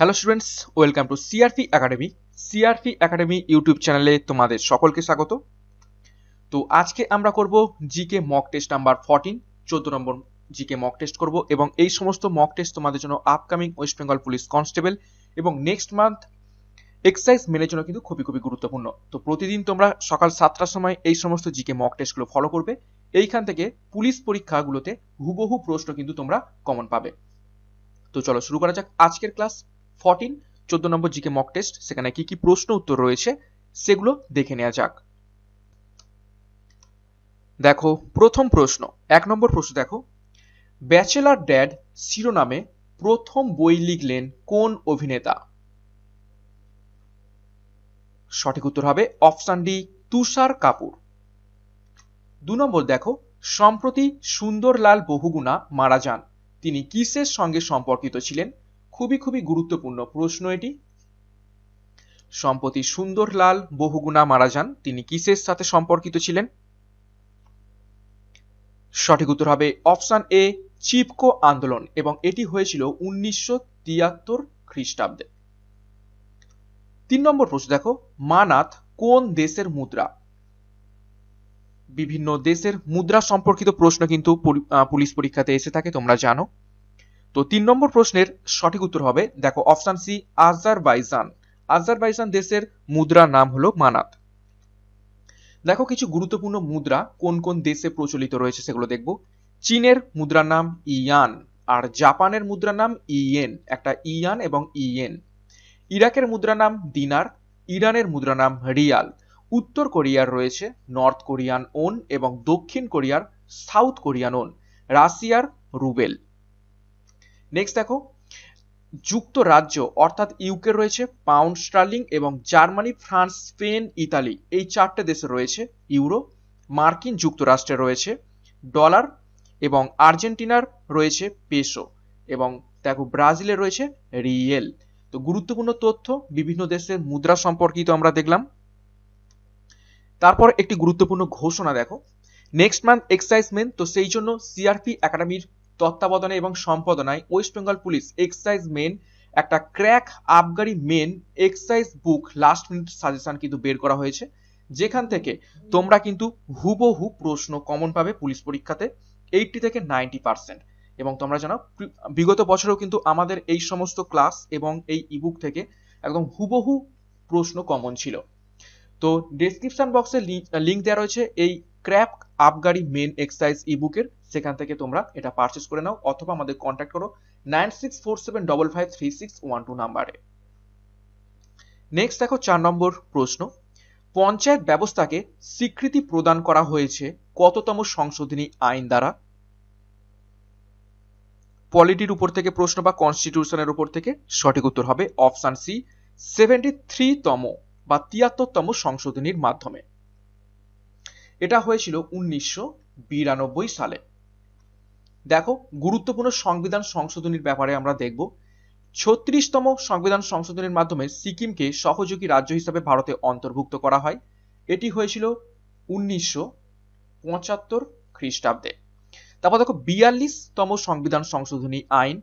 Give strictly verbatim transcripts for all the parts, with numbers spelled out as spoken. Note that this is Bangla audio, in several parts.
Hello students welcome to CRP academy CRP academy YouTube चैनले तुम्हारे सकल के स्वागत। तो आज के आमरा करबो जीके मक टेस्ट नम्बर चौदह चौदह नम्बर जीके मक टेस्ट करबो एवं एई समस्त मक टेस्ट तुम्हारे जन्य upcoming West Bengal police constable एवं नेक्स्ट मान्थ एक्सरसाइज मेनेर जन्य किन्तु खुबी खुबी गुरुत्वपूर्ण। तो प्रतिदिन तोमरा सकाल सातटार समय एई समस्त जीके मक टेस्टगुलो फलो करबे, एइखान थेके पुलिश परीक्षागुलोते हुबहु प्रश्न किन्तु तोमरा कमन पाबे। तो चलो शुरू करा जाक आजकेर क्लास चौदह चौदह नम्बर जीके मक टेस्ट सेखाने की की प्रश्न उत्तर रयेछे सेगुलो देखे नेওয়া যাক। देखो प्रथम प्रश्न एक नम्बर प्रश्न देखो, बैचलर डैड शिरोनामे प्रथम बई लिखलेन कोन अभिनेता? सठिक उत्तर हबे अपशन डी तुषार कपूर। दो नम्बर देखो, सम्प्रति सुंदरलाल बहुगुणा मारा जान तिनि किसेर संगे सम्पर्कित छिलेन? खुबी खुबी गुरुत्वपूर्ण प्रश्न एटी। सम्प्रति सुंदरलाल बहुगुणा मारा जान तिनि किसेर साथे सम्पर्कित छिलेन? सठिक उत्तर हबे अपशन ए चिपको आंदोलन एवं एटी हयेछिलो उन्नीस सौ तिहत्तर ख्रिस्टाब्दे। तीन नम्बर प्रश्न देखो, मानात कोन देशेर मुद्रा? विभिन्न देशेर मुद्रा सम्पर्कित प्रश्न किन्तु पुलिश परीक्षाते एसे थाके तोमरा जानो। तो तीन नम्बर प्रश्नेर सठिक उत्तर हबे देखो अपशन सी आजारबाइजान। आजारबाइजान देशेर मुद्रा नाम हलो मानात। देखो किछु गुरुत्वपूर्ण मुद्रा कोन कोन देशे प्रचलित रयेछे सेगुलो देखबो। चीनेर मुद्रार नाम इयान और जापानेर मुद्रार नाम इयेन, एकटा इयान एवं इयेन। इराकेर मुद्रार नाम दिनार, इरानेर मुद्रार नाम रियाल। उत्तर कोरियार रयेछे नर्थ कोरियान ओन एवं दक्षिण कोरियार साउथ कोरियान ओन। राशियार रूबेल। नेक्स्ट देखो, যুক্তরাজ্য अर्थात यूके रयेछे पाउंड स्टार्लिंग एवं जार्मानी फ्रांस स्पेन इताली এই চারটি দেশে রয়েছে ইউরো। মার্কিন যুক্তরাষ্ট্রে রয়েছে ডলার এবং আর্জেন্টিনার রয়েছে পেসো এবং দেখো ব্রাজিলে রয়েছে রিয়েল। তো গুরুত্বপূর্ণ তথ্য বিভিন্ন দেশের মুদ্রা সম্পর্কিত আমরা দেখলাম। তারপর একটি গুরুত্বপূর্ণ ঘোষণা দেখো, নেক্সট মান্থ এক্সাইজ মেন। তো সেই জন্য সিআরপি একাডেমির তত্ত্বাবধানে এবং সম্পাদনায় West Bengal police excise main একটা ক্র্যাক আবগারি main excise book last minute suggestion কিন্তু বের করা হয়েছে, যেখান থেকে তোমরা কিন্তু হুবহু প্রশ্ন কমন পাবে পুলিশ পরীক্ষাতে আশি থেকে নব্বই পার্সেন্ট। এবং তোমরা জানো বিগত বছরেও কিন্তু আমাদের এই সমস্ত ক্লাস এবং এই ইবুক থেকে একদম হুবহু প্রশ্ন কমন ছিল। তো ডেসক্রিপশন বক্সে লিঙ্ক দেওয়া রয়েছে এই ক্র্যাক আবগারি মেন এক্সাইজ ইবুকের, সেখান থেকে তোমরা এটা পারচেজ করে নাও অথবা আমাদের কন্টাক্ট করো nine six four seven five five three six one two নম্বরে। নেক্সট দেখো চার নম্বর প্রশ্ন, পঞ্চায়েত ব্যবস্থাকে স্বীকৃতি প্রদান করা হয়েছে কততম সংশোধনী আইন দ্বারা? পলিটির উপর থেকে প্রশ্ন বা কনস্টিটিউশনের উপর থেকে। সঠিক উত্তর হবে অপশন সি तिहत्तर তম বা তিয়াত্তর তম সংশোধনীর মাধ্যমে। এটা হয়েছিল উনিশশো বিরানব্বই সালে। দেখো গুরুত্বপূর্ণ সংবিধান সংশোধনীর ব্যাপারে আমরা দেখব। ছত্রিশতম সংবিধান সংশোধনীর মাধ্যমে সিকিমকে সহযোগী রাজ্য হিসেবে ভারতে অন্তর্ভুক্ত করা হয়। এটি হয়েছিল উনিশশো পঁচাত্তর খ্রিস্টাব্দে। তারপর দেখো বিয়াল্লিশতম সংবিধান সংশোধনী আইন,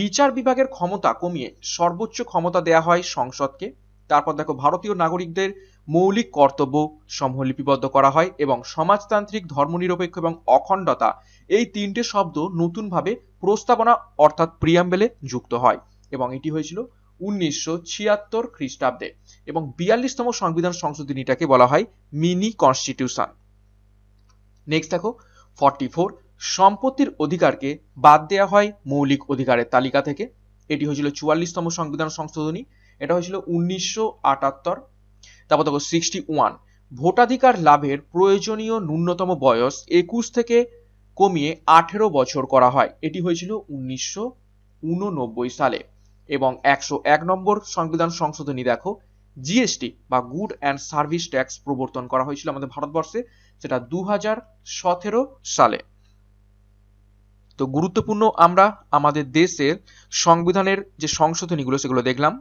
বিচার বিভাগের ক্ষমতা কমিয়ে সর্বোচ্চ ক্ষমতা দেয়া হয় সংসদকে। তারপর দেখো ভারতীয় নাগরিকদের মৌলিক কর্তব্য সমূহ লিপিবদ্ধ করা হয় এবং সমাজতান্ত্রিক ধর্মনিরপেক্ষ এবং অখণ্ডতা এই তিনটে শব্দ নতুনভাবে প্রস্তাবনা অর্থাৎ প্রিয়াম্বেলে যুক্ত হয় এবং এটি হয়েছিল উনিশশো ছিয়াত্তর খ্রিস্টাব্দে। এবং বিয়াল্লিশতম সংবিধান সংশোধনীটাকে বলা হয় মিনি কনস্টিটিউশন। নেক্সট দেখো ফর্টি ফোর সম্পত্তির অধিকারকে বাদ দেওয়া হয় মৌলিক অধিকারের তালিকা থেকে। এটি হয়েছিল চুয়াল্লিশতম সংবিধান সংশোধনী, এটা হয়েছিল উনিশশো আটাত্তর। তারপর দেখো সিক্সটি ওয়ান ভোটাধিকার লাভের প্রয়োজনীয় ন্যূনতম বয়স একুশ থেকে কমিয়ে আঠেরো বছর করা হয়, এটি হয়েছিল উনিশশো উননব্বই সালে। এবং একশো এক নম্বর সংবিধান সংশোধনী দেখো, জিএসটি বা গুড অ্যান্ড সার্ভিস ট্যাক্স প্রবর্তন করা হয়েছিল আমাদের ভারতবর্ষে, সেটা দু হাজার সতেরো সালে। তো গুরুত্বপূর্ণ আমরা আমাদের দেশের সংবিধানের যে সংশোধনীগুলো সেগুলো দেখলাম।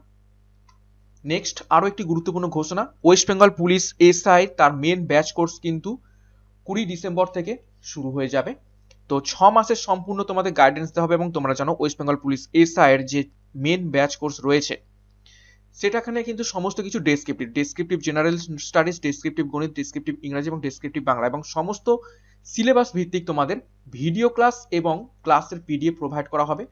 নেক্সট আরো একটি গুরুত্বপূর্ণ ঘোষণা, ওয়েস্ট বেঙ্গল পুলিশ এসআই তার মেন ব্যাচ কোর্স কিন্তু কুড়ি ডিসেম্বর থেকে শুরু হয়ে যাবে। তো ছ মাসের সম্পূর্ণ তোমাদের গাইডেন্স দেওয়া হবে এবং তোমরা জানো ওয়েস্ট বেঙ্গল পুলিশ এসআই এর যে मेन बैच कोर्स रयेछे सेटाखाने किन्तु समस्त किछु descriptive descriptive general studies descriptive गणित डेस्क्रिप्टिव इंग्रजी और डेस्क्रिप्टिव बांगला और समस्त सिलेबास भित्तिक तुम्हारे भिडियो क्लास और क्लासेर पीडिएफ प्रोवाइड करा होबे।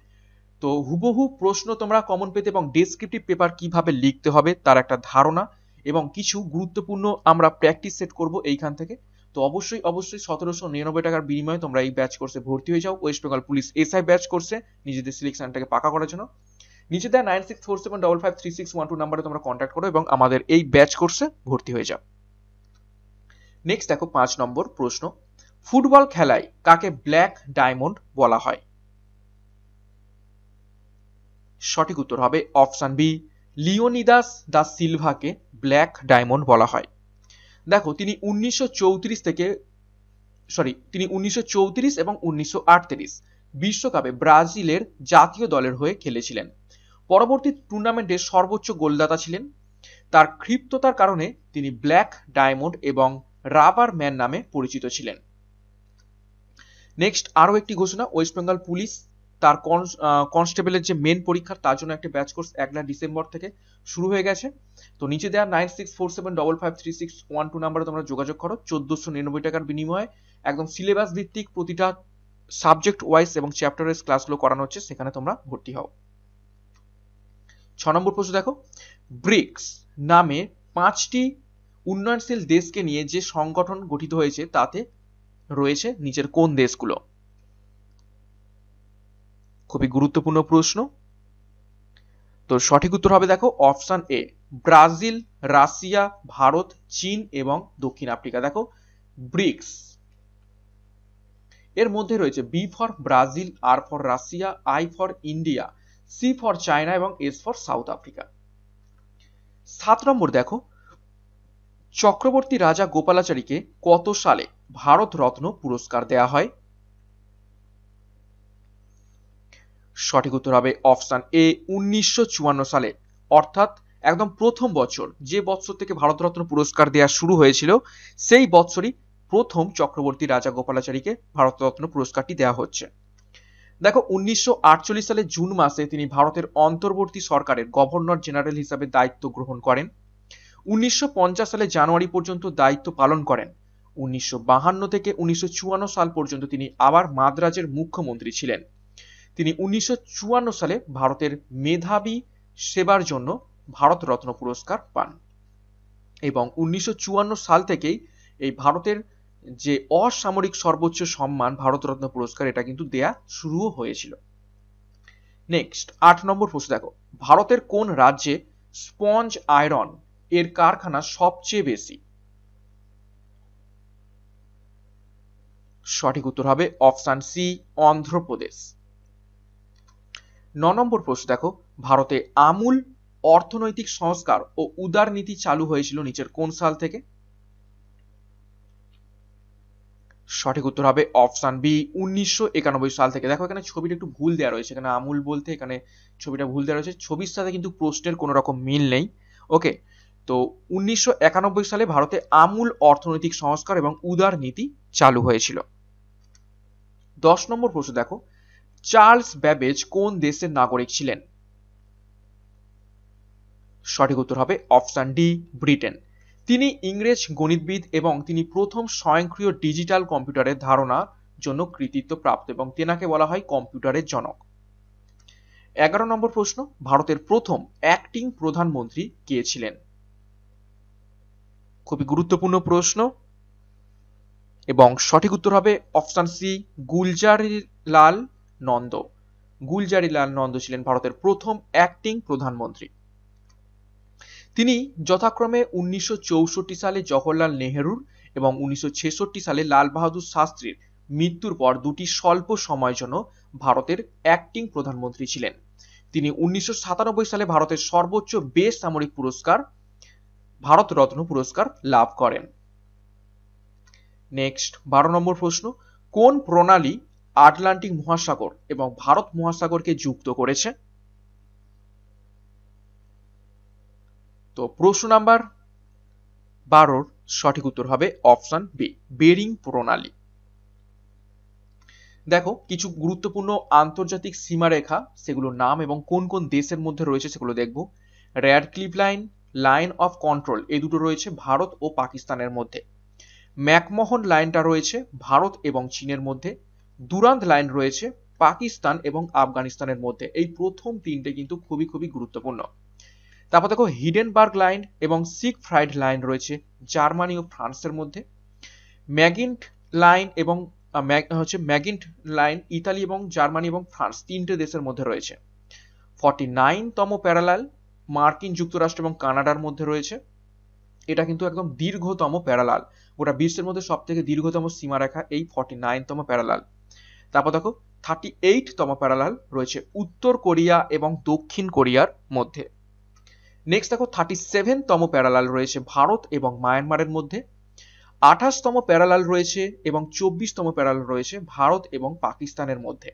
तो हुबहु प्रश्न तुम्हारा कमन पेते और डेस्क्रिप्टिव पेपर किभाबे लिखते होबे तार एक धारणा और किछु गुरुत्वपूर्ण आमरा प्रैक्टिस सेट करब एइखान थेके। तो अवश्य अवश्य सतरशो निन्यानबे टाकार बिनिमये तोमरा एइ बैच कोर्से भर्ती हये जाओ West Bengal police SI batch कोर्से निजेदेर सिलेक्शनटाके पाका करार जोन्नो नीचे देया nine six four seven double five three six one two नम्बर तोमरा कन्टैक्ट करो और आमादेर एइ बैच कोर्से भर्ती हये जाओ। नेक्स्ट देखो पाँच नम्बर प्रश्न फुटबल खेलाय काके ब्लैक डायमंड बला हय सठिक उत्तर हबे अपशन बी लियोनिदास दा सिल्वा के ब्लैक डायमंड बला हय। देखो तिनी उन्नीस सौ चौंतीस থেকে সরি তিনি उन्नीस सौ चौंतीस এবং उन्नीस सौ अड़तीस বিশ্বকাপে ব্রাজিলের জাতীয় দলের হয়ে খেলেছিলেন। পরবর্তী টুর্নামেন্টে সর্বোচ্চ গোলদাতা ছিলেন। তার ক্ষিপ্ততার কারণে তিনি ব্ল্যাক ডায়মন্ড এবং রাবার ম্যান নামে পরিচিত ছিলেন। নেক্সট আরো একটি ঘোষণা ওয়েস্ট বেঙ্গল পুলিশ তার কনস্টেবলের যে মেন পরীক্ষা তার জন্য একটা ব্যাচ কোর্স একলা ডিসেম্বর থেকে শুরু হয়ে গেছে। তো নিচে দেয়া nine six four seven double five three six one two নাম্বারে তোমরা যোগাযোগ করো चौदह सौ निन्यानबे টাকার বিনিময়ে একদম সিলেবাস ভিত্তিক প্রতিটা সাবজেক্ট ওয়াইজ এবং চ্যাপ্টার ওয়াইজ ক্লাসগুলো করানো হচ্ছে সেখানে তোমরা ভর্তি হও। छह নম্বর প্রশ্ন দেখো ব্রিক্স নামে পাঁচটি উন্নয়নশীল দেশকে নিয়ে যে সংগঠন গঠিত হয়েছে তাতে রয়েছে নিচের কোন দেশগুলো? খুবই গুরুত্বপূর্ণ প্রশ্ন। তো সঠিক উত্তর হবে দেখো option A Brazil Russia Bharat চীন এবং দক্ষিণ আফ্রিকা। দেখো ব্রিক্স এর মধ্যে রয়েছে B for Brazil R for Russia I for India C for China এবং এস ফর সাউথ আফ্রিকা। সাত নম্বর দেখো চক্রবর্তী রাজা গোপালাচারীকে কত সালে ভারত রত্ন পুরস্কার দেয়া হয়? সঠিক উত্তর হবে অপশন এ উনিশশো চুয়ান্ন সালে অর্থাৎ একদম প্রথম বছর যে বছর থেকে ভারতরত্ন পুরস্কার দেয়া শুরু হয়েছিল সেই বছরই প্রথম চক্রবর্তী রাজা গোপালাচারীকে ভারতরত্ন পুরস্কারটি দেয়া হচ্ছে। দেখো উনিশশো আটচল্লিশ সালে জুন মাসে তিনি ভারতের অন্তর্বর্তী সরকারের গভর্নর জেনারেল হিসাবে দায়িত্ব গ্রহণ করেন। উনিশশো পঞ্চাশ সালে জানুয়ারি পর্যন্ত দায়িত্ব পালন করেন। উনিশশো বাহান্ন থেকে উনিশশো চুয়ান্ন সাল পর্যন্ত তিনি আবার মাদ্রাজের মুখ্যমন্ত্রী ছিলেন। তিনি উনিশশো চুয়ান্ন সালে ভারতের মেধাবী সেবার জন্য ভারতরত্ন পুরস্কার পান এবং উনিশশো চুয়ান্ন সাল থেকেই এই ভারতের যে অসামরিক সর্বোচ্চ সম্মান ভারতরত্ন পুরস্কার এটা কিন্তু দেয়া শুরু হয়েছিল। নেক্সট আট নম্বর প্রশ্ন দেখো ভারতের কোন রাজ্যে স্পঞ্জ আয়রন এর কারখানা সবচেয়ে বেশি? সঠিক উত্তর হবে অপশন সি অন্ধ্রপ্রদেশ। नौ नम्बर प्रश्न देखो भारते आमूल अर्थनैतिक संस्कार और उदार नीति चालू हयेछिलो नीचेर कोन साल थेके? सठिक उत्तर हबे अपशन बी उन्नीस सौ इक्यानबे साल थेके। देखो एखाने छबिटा एकटु भूल देया रयेछे एखाने आमूल बोलते एखाने छबिटा भूल देया रयेछे छबिर साथे किन्तु प्रश्नेर कोनो रकम मिल नेई। ओके तो उन्नीस सौ इक्यानबे साले भारते आमूल अर्थनैतिक संस्कार एबं उदार नीति चालू हयेछिलो। दस नम्बर प्रश्न देखो चार्ल्स बैबेज कौन देशेर नागरिक छिलेन? सठिक उत्तर हबे अपशन डी ब्रिटेन। तिनी इंग्रेज गणितविद एवं तिनी प्रथम स्वयंक्रिय डिजिटल कम्पिউটারের धारणार जन्य कृतित्व प्राप्त एवं तेनाके बला हय कम्पिউটারের जनक। एगारो नम्बर प्रश्न भारतेर प्रथम एक्टिंग प्रधानमंत्री के छिलेन? खुबই गुरुत्वपूर्ण प्रश्न एवं सठिक उत्तर हबे अपशन सी गुलजारीलाल नंद। गुलजारीलाल नंद छिलेन भारतेर प्रथम एक्टिंग प्रधानमंत्री। तिनी यथाक्रमे उन्नीस सौ चौंसठ साले जवाहरलाल नेहरूर एवं उन्नीस सौ छियासठ साले लाल बहादुर शास्त्रीर मृत्युर पर दुटी स्वल्प समयेर जोन्नो भारतेर एक्टिंग प्रधानमंत्री छिलेन। तिनी उन्नीस सौ सत्तानबे साले भारतेर सर्वोच्च बेसामरिक पुरस्कार भारत रत्न पुरस्कार लाभ करेन। नेक्स्ट बारो नम्बर प्रश्न कोन प्रणाली আটলান্টিক মহাসাগর এবং ভারত মহাসাগরকে যুক্ত করেছে? তো প্রশ্ন নাম্বার বারোর সঠিক উত্তর হবে অপশন বি বেরিং প্রণালী। দেখো কিছু গুরুত্বপূর্ণ আন্তর্জাতিক সীমারেখা সেগুলোর নাম এবং কোন কোন দেশের মধ্যে রয়েছে সেগুলো দেখব। Radcliffe line, line of control এই দুটো রয়েছে ভারত ও পাকিস্তানের মধ্যে। ম্যাকমোহন লাইনটা রয়েছে ভারত এবং চীনের মধ্যে। দুরান্দ লাইন রয়েছে পাকিস্তান এবং আফগানিস্তানের মধ্যে। এই প্রথম তিনটে কিন্তু খুবই খুবই গুরুত্বপূর্ণ। তারপর দেখো হিডেনবার্গ লাইন এবং সিগফ্রাইড লাইন রয়েছে জার্মানি ও ফ্রান্সের মধ্যে। ম্যাগিন্ট লাইন এবং হচ্ছে ম্যাগিন্ট লাইন ইতালি এবং জার্মানি এবং ফ্রান্স তিনটে দেশের মধ্যে রয়েছে। ফর্টি নাইন তম প্যারালাল মার্কিন যুক্তরাষ্ট্র এবং কানাডার মধ্যে রয়েছে। এটা কিন্তু একদম দীর্ঘতম প্যারালাল, গোটা বিশ্বের মধ্যে সব থেকে দীর্ঘতম সীমারেখা এই ফর্টি নাইন তম প্যারালাল। তারপর দেখো থার্টি এইট তম প্যারালাল রয়েছে উত্তর কোরিয়া এবং দক্ষিণ কোরিয়ার মধ্যে। নেক্সট দেখো থার্টি সেভেন তম প্যারালাল রয়েছে ভারত এবং মায়ানমারের মধ্যে। আঠাশতম প্যারালাল রয়েছে এবং চব্বিশতম প্যারালাল রয়েছে ভারত এবং পাকিস্তানের মধ্যে।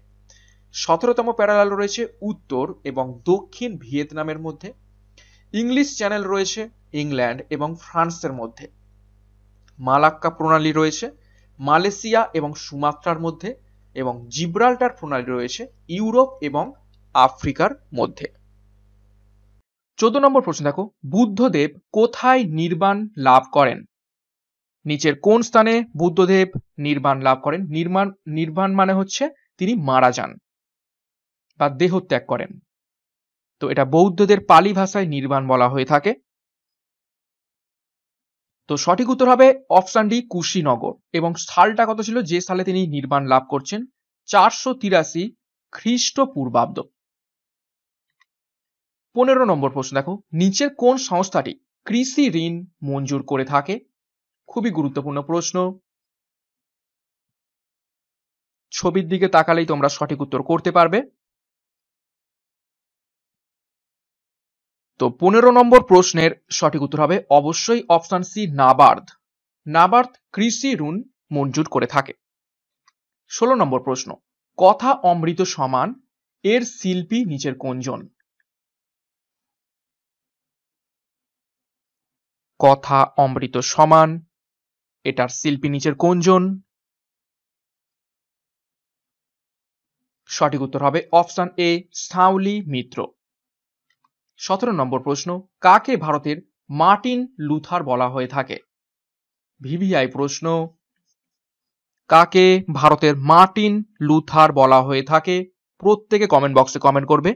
সতেরোতম প্যারালাল রয়েছে উত্তর এবং দক্ষিণ ভিয়েতনামের মধ্যে। ইংলিশ চ্যানেল রয়েছে ইংল্যান্ড এবং ফ্রান্সের মধ্যে। মালাক্কা প্রণালী রয়েছে মালয়েশিয়া এবং সুমাত্রার মধ্যে, এবং জিব্রাল্টার প্রণালী রয়েছে ইউরোপ এবং আফ্রিকার মধ্যে। চোদ্দ নম্বর প্রশ্ন দেখো, বুদ্ধদেব কোথায় নির্বাণ লাভ করেন? নিচের কোন স্থানে বুদ্ধদেব নির্বাণ লাভ করেন? নির্বাণ নির্বাণ মানে হচ্ছে তিনি মারা যান বা দেহত্যাগ করেন, তো এটা বৌদ্ধদের পালি ভাষায় নির্বাণ বলা হয়ে থাকে। তো সঠিক উত্তর হবে অপশন ডি কুশিনগর। এবং সালটা কত ছিল যে সালে তিনি নির্বাণ লাভ করছেন? চারশো তিরাশি খ্রিস্টপূর্বাব্দ। পনেরো নম্বর প্রশ্ন দেখো, নিচের কোন সংস্থাটি কৃষি ঋণ মঞ্জুর করে থাকে? খুবই গুরুত্বপূর্ণ প্রশ্ন, ছবির দিকে তাকালেই তোমরা সঠিক উত্তর করতে পারবে। তো পনেরো নম্বর প্রশ্নের সঠিক উত্তর হবে অবশ্যই অপশন সি নাবার্ড। নাবার্ড কৃষি ঋণ মঞ্জুর করে থাকে। ষোলো নম্বর প্রশ্ন, কথা অমৃত সমান এর শিল্পী নিচের কোনজন? কথা অমৃত সমান এটার শিল্পী নিচের কোনজন? সঠিক উত্তর হবে অপশন এ সাউলি মিত্র। সতেরো নম্বর প্রশ্ন, কাকে ভারতের মার্টিন লুথার বলা হয়ে থাকে? ভিভিআই প্রশ্ন, কাকে ভারতের মার্টিন লুথার বলা হয়ে থাকে? প্রত্যেকে কমেন্ট বক্সে কমেন্ট করবে।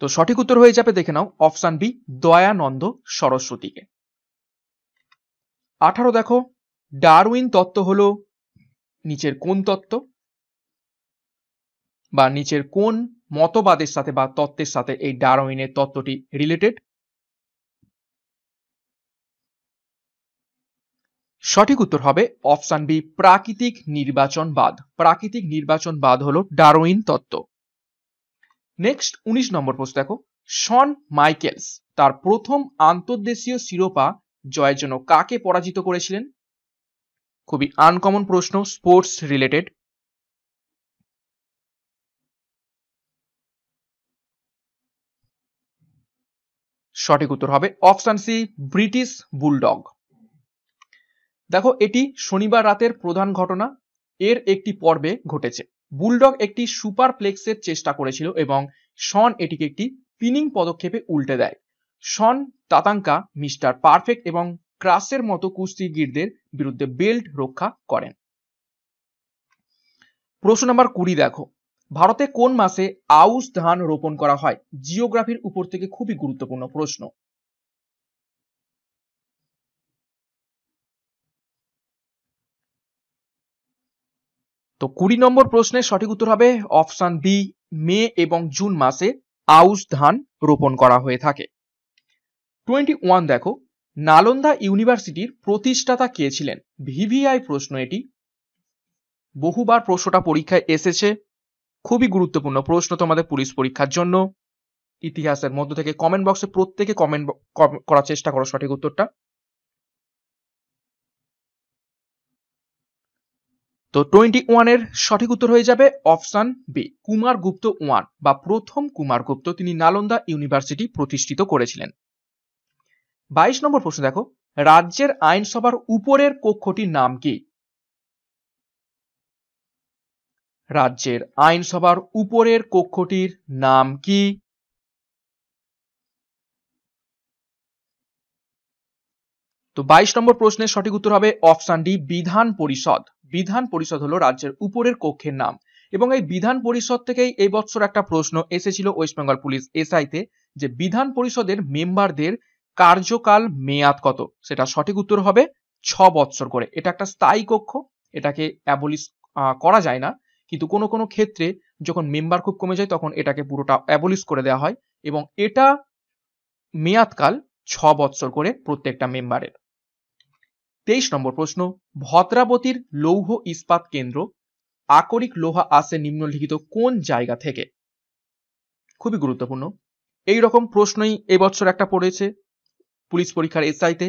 তো সঠিক উত্তর হয়ে যাবে, দেখে নাও অপশন বি দয়ানন্দ সরস্বতীকে। আঠারো দেখো, ডারউইন তত্ত্ব হলো নিচের কোন তত্ত্ব বা নিচের কোন মতবাদের সাথে বা তত্ত্বের সাথে এই ডারউইনের তত্ত্বটি রিলেটেড? সঠিক উত্তর হবে অপশন বি প্রাকৃতিক নির্বাচনবাদ। প্রাকৃতিক নির্বাচনবাদ হলো ডারউইন তত্ত্ব। নেক্সট উনিশ নম্বর প্রশ্ন দেখো, শন মাইকেলস তার প্রথম আন্তর্দেশীয় শিরোপা জয়ের জন্য কাকে পরাজিত করেছিলেন? খুবই আনকমন প্রশ্ন, স্পোর্টস রিলেটেড। সঠিক উত্তর হবে অপশন সি ব্রিটিশ বুলডগ। দেখো এটি শনিবার রাতের প্রধান ঘটনা এর একটি পর্বে ঘটেছে। বুলডগ একটি সুপার প্লেক্সের চেষ্টা করেছিল এবং শন এটিকে একটি পিনিং পদক্ষেপে উল্টে দেয়। শন তাতাঙ্কা, মিস্টার পারফেক্ট এবং ক্রাসের মতো কুস্তিগীরদের বিরুদ্ধে বেল্ট রক্ষা করেন। প্রশ্ন নাম্বার কুড়ি দেখো, ভারতে কোন মাসে আউশ ধান রোপণ করা হয়? জিওগ্রাফির উপর থেকে খুবই গুরুত্বপূর্ণ প্রশ্ন। তো কুড়ি নম্বর প্রশ্নের সঠিক উত্তর হবে অপশন বি মে এবং জুন মাসে আউশ ধান রোপণ করা হয়ে থাকে। টোয়েন্টি ওয়ান দেখো, নালন্দা ইউনিভার্সিটির প্রতিষ্ঠাতা কে ছিলেন? ভিভিআই প্রশ্ন, এটি বহুবার প্রশ্নটা পরীক্ষায় এসেছে, খুবই গুরুত্বপূর্ণ প্রশ্ন তোমাদের পুলিশ পরীক্ষার জন্য। ইতিহাসের মধ্য থেকে কমেন্ট বক্সে প্রত্যেকে কমেন্ট করার চেষ্টা করো সঠিক উত্তরটা। তো টোয়েন্টি ওয়ানের সঠিক উত্তর হয়ে যাবে অপশন বি কুমারগুপ্ত ওয়ান বা প্রথম কুমারগুপ্ত, তিনি নালন্দা ইউনিভার্সিটি প্রতিষ্ঠিত করেছিলেন। বাইশ নম্বর প্রশ্ন দেখো, राज्य आईनसभार ऊपर कक्षटिर नाम की? राज्य आईनसभार ऊपर कक्षटिर नाम की? तो बाईस नम्बर प्रश्न सठिक उत्तर होबे option D Vidhan Parishad. Vidhan Parishad hello राज्य ऊपर कक्षर नाम এবং এই বিধান পরিষদ থেকেই এই বছর একটা প্রশ্ন এসেছিল ওয়েস্ট বেঙ্গল পুলিশ এসআইতে যে বিধান পরিষদের মেম্বারদের কার্যকাল মেয়াদ কত? সেটা সঠিক উত্তর হবে ছয় বছর করে। এটা একটা স্থায়ী কক্ষ, এটাকে অ্যাবলিশ করা যায় না, কিন্তু কোনো কোনো ক্ষেত্রে যখন মেম্বার খুব কমে যায় তখন এটাকে পুরোটা অ্যাবলিশ করে দেওয়া হয় এবং এটা মেয়াদকাল ছয় বছর করে প্রত্যেকটা মেম্বারের। তেইশ নম্বর প্রশ্ন, ভদ্রাবতীর লৌহ ইস্পাত কেন্দ্র আকরিক লোহা আসে নিম্নলিখিত কোন জায়গা থেকে? খুবই গুরুত্বপূর্ণ, এই রকম প্রশ্নই এবছর একটা পড়েছে পুলিশ পরীক্ষার এসআইতে।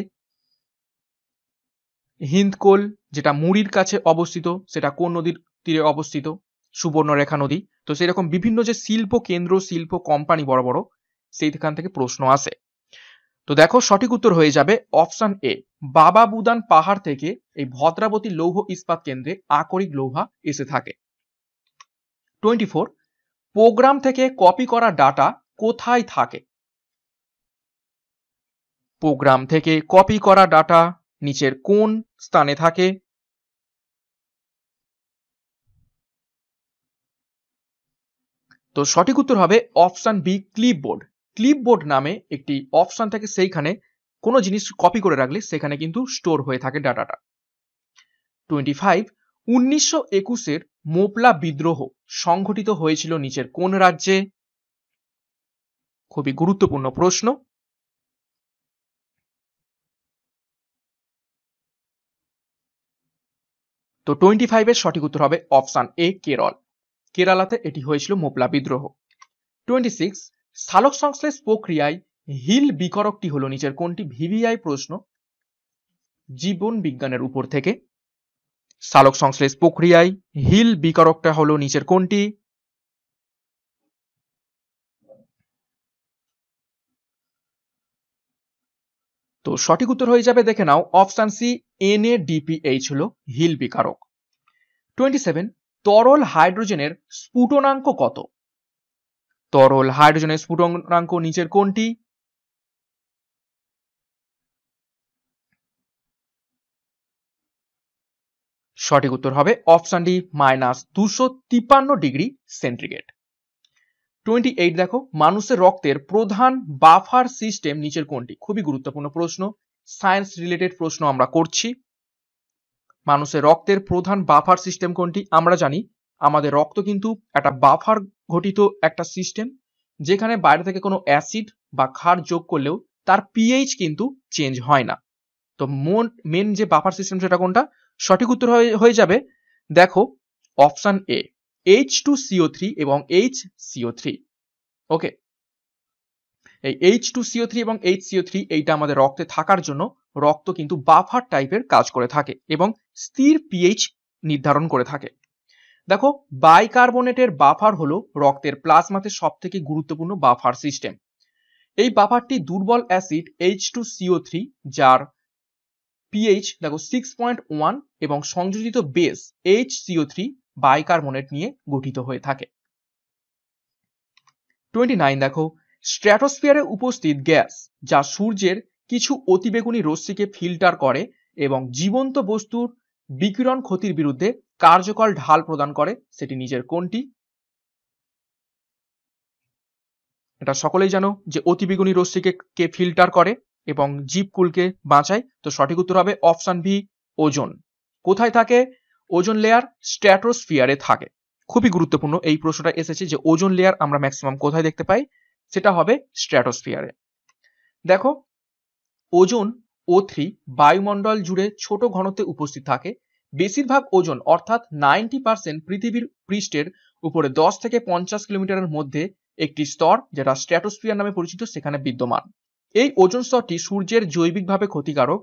হিন্দকোল যেটা মুড়ির কাছে অবস্থিত সেটা কোন নদীর তীরে অবস্থিত? সুবর্ণরেখা নদী। তো সেরকম বিভিন্ন যে শিল্প কেন্দ্র, শিল্প কোম্পানি বড় বড়, সেইখান থেকে প্রশ্ন আসে। তো দেখো সঠিক উত্তর হয়ে যাবে অপশন এ, বাবাবুদান পাহাড় থেকে এই ভদ্রাবতী লৌহ ইস্পাত কেন্দ্রে আকরিক লৌহা এসে থাকে। টোয়েন্টি ফোর, প্রোগ্রাম থেকে কপি করা ডাটা কোথায় থাকে? প্রোগ্রাম থেকে কপি করা ডাটা নিচের কোন স্থানে থাকে? তো সঠিক উত্তর হবে অপশন বি, ক্লিপবোর্ড। ক্লিপবোর্ড নামে একটি অপশন থাকে, সেইখানে কোনো জিনিস কপি করে রাখলে সেখানে কিন্তু স্টোর হয়ে থাকে ডাটাটা। টোয়েন্টি ফাইভ, উনিশশো একুশের মোপলা বিদ্রোহ সংঘটিত হয়েছিল নিচের কোন রাজ্যে? খুবই গুরুত্বপূর্ণ প্রশ্ন। তো টোয়েন্টি ফাইভের সঠিক উত্তর হবে অপশন এ, কেরল। কেরালাতে এটি হয়েছিল মোপলা বিদ্রোহ। টোয়েন্টি সিক্স, সালোক সংশ্লেষ প্রক্রিয়ায় হিল বিকরকটি হলো নিচের কোনটি? ভিভিআই প্রশ্ন, জীবন বিজ্ঞানের উপর থেকে। সালোক সংশ্লেষ প্রক্রিয়ায় হিল বিকরকটা হলো নিচের কোনটি? তো সঠিক উত্তর হয়ে যাবে, দেখে নাও অপশন সি, এনএডিপিএইচ হলো হিল বিকারক। টোয়েন্টি সেভেন, তরল হাইড্রোজেনের স্ফুটনাঙ্ক কত? তরল হাইড্রোজেনের স্ফুটনাঙ্ক নিচের কোনটি? সঠিক উত্তর হবে অপশন ডি, মাইনাস দুশো তিপ্পান্ন ডিগ্রি সেন্টিগ্রেড। টোয়েন্টি এইট, দেখো মানুষের রক্তের প্রধান বাফার সিস্টেম নিচের কোনটি? খুবই গুরুত্বপূর্ণ প্রশ্ন, সায়েন্স রিলেটেড প্রশ্ন আমরা করছি। মানুষের রক্তের প্রধান বাফার সিস্টেম কোনটি? আমরা জানি আমাদের রক্ত কিন্তু একটা বাফার ঘটিত একটা সিস্টেম, যেখানে বাইরে থেকে কোনো অ্যাসিড বা ক্ষার যোগ করলেও তার পিএইচ কিন্তু চেঞ্জ হয় না। তো মোট মেন যে বাফার সিস্টেম সেটা কোনটা? সঠিক উত্তর হয়ে যাবে দেখো option A, H two CO three এবং এইচ সিও থ্রি। ওকে, এই এইচ টু সিও থ্রি এবং এইচ সিও থ্রি এইটা আমাদের রক্তে থাকার জন্য রক্ত কিন্তু বাফার টাইপের কাজ করে থাকে এবং স্থির পিএইচ নির্ধারণ করে থাকে। দেখো বাইকার্বনেটের বাফার হলো রক্তের প্লাজমাতে সব থেকে গুরুত্বপূর্ণ বাফার সিস্টেম। এই বাফারটি দুর্বল acid H two CO three যার পিএইচ দেখো সিক্স পয়েন্ট ওয়ান এবং সংযোজিত base H CO three bicarbonate নিয়ে গঠিত হয়ে থাকে। টোয়েন্টি নাইন, দেখো স্ট্র্যাটোস্ফিয়ারে উপস্থিত গ্যাস যা সূর্যের কিছু অতিবেগুনি রশ্মিকে ফিল্টার করে এবং জীবন্ত বস্তুর বিকিরণ ক্ষতির বিরুদ্ধে কার্যকর ঢাল প্রদান করে সেটি নিজের কোনটি? এটা সকলেই জানো যে অতিবেগুনি রশ্মিকে কে ফিল্টার করে এবং জীবকুলকে বাঁচায়। তো সঠিক উত্তর হবে অপশন বি, ওজোন। কোথায় থাকে ওজোন লেয়ার? স্ট্র্যাটোস্ফিয়ারে থাকে। খুবই গুরুত্বপূর্ণ এই প্রশ্নটা এসেছে যে ওজোন লেয়ার আমরা ম্যাক্সিমাম কোথায় দেখতে পাই, সেটা হবে স্ট্র্যাটোস্ফিয়ারে। দেখো ওজোন ও থ্রি বায়ুমণ্ডল জুড়ে ছোট ঘনত্বে উপস্থিত থাকে। বেশিরভাগ ওজন অর্থাৎ নাইনটি পার্সেন্ট পৃথিবীর পৃষ্ঠের উপরে দশ থেকে পঞ্চাশ কিলোমিটারের মধ্যে একটি স্তর যেটা স্ট্র্যাটোস্ফিয়ার নামে পরিচিত সেখানে বিদ্যমান। এই ওজন স্তরটি সূর্যের জৈবিকভাবে ক্ষতিকারক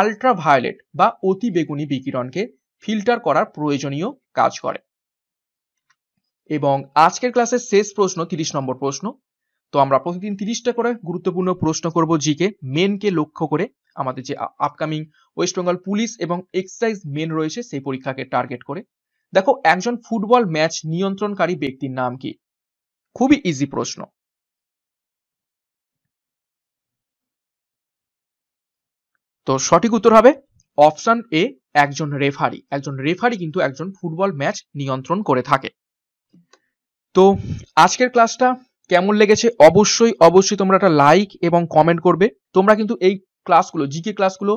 আল্ট্রাভায়োলেট বা অতিবেগুনি বিকিরণকে ফিল্টার করার প্রয়োজনীয় কাজ করে। এবং আজকের ক্লাসের শেষ প্রশ্ন তিরিশ নম্বর প্রশ্ন। তো আমরা প্রতিদিন তিরিশটা করে গুরুত্বপূর্ণ প্রশ্ন করব জিকে মেনকে লক্ষ্য করে। আমাদের যে আপকামিং ওয়েস্ট বেঙ্গল পুলিশ এবং এক্সাইজ মেন রয়েছে সেই পরীক্ষাকে টার্গেট করে। দেখো একজন ফুটবল ম্যাচ নিয়ন্ত্রণকারী ব্যক্তির নাম কি? খুবই ইজি প্রশ্ন। তো সঠিক উত্তর হবে অপশন এ, একজন রেফারি। একজন রেফারি কিন্তু একজন ফুটবল ম্যাচ নিয়ন্ত্রণ করে থাকে। তো আজকের ক্লাসটা কেমন লেগেছে অবশ্যই অবশ্যই তোমরা একটা লাইক এবং কমেন্ট করবে। তোমরা কিন্তু এই ক্লাসগুলো জিকে ক্লাসগুলো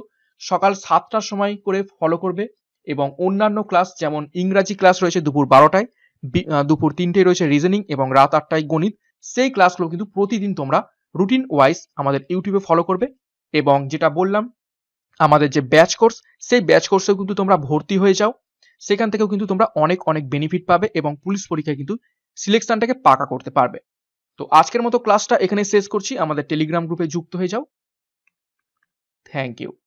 সকাল সাতটার সময় করে ফলো করবে এবং অন্যান্য ক্লাস যেমন ইংরাজি ক্লাস রয়েছে দুপুর বারোটায়, দুপুর তিনটেই রয়েছে রিজনিং এবং রাত আটটায় গণিত। সেই ক্লাসগুলো কিন্তু প্রতিদিন তোমরা রুটিন ওয়াইজ আমাদের ইউটিউবে ফলো করবে। এবং যেটা বললাম আমাদের যে ব্যাচ কোর্স, সেই ব্যাচ কোর্সেও কিন্তু তোমরা ভর্তি হয়ে যাও, সেখান থেকেও কিন্তু তোমরা অনেক অনেক বেনিফিট পাবে এবং পুলিশ পরীক্ষায় কিন্তু সিলেকশনটাকে পাকা করতে পারবে। তো আজকের মতো ক্লাসটা এখানে শেষ করছি। আমাদের টেলিগ্রাম গ্রুপে যুক্ত হয়ে যাও। Thank you.